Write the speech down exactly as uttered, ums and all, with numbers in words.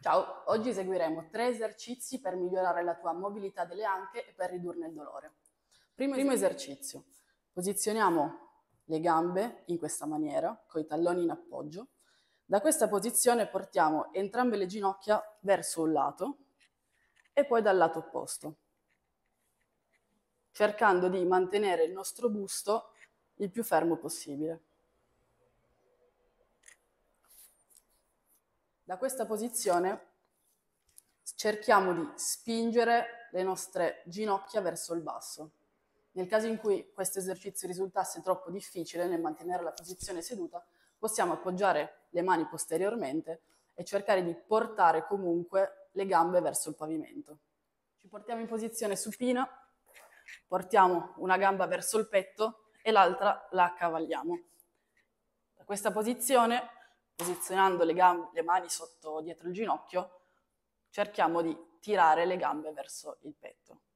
Ciao, oggi eseguiremo tre esercizi per migliorare la tua mobilità delle anche e per ridurne il dolore. Primo, Primo esercizio. esercizio, posizioniamo le gambe in questa maniera, con i talloni in appoggio. Da questa posizione portiamo entrambe le ginocchia verso un lato e poi dal lato opposto, cercando di mantenere il nostro busto il più fermo possibile. Da questa posizione cerchiamo di spingere le nostre ginocchia verso il basso. Nel caso in cui questo esercizio risultasse troppo difficile nel mantenere la posizione seduta, possiamo appoggiare le mani posteriormente e cercare di portare comunque le gambe verso il pavimento. Ci portiamo in posizione supina, portiamo una gamba verso il petto e l'altra la accavalliamo. Da questa posizione, posizionando le, gambe, le mani sotto dietro il ginocchio, cerchiamo di tirare le gambe verso il petto.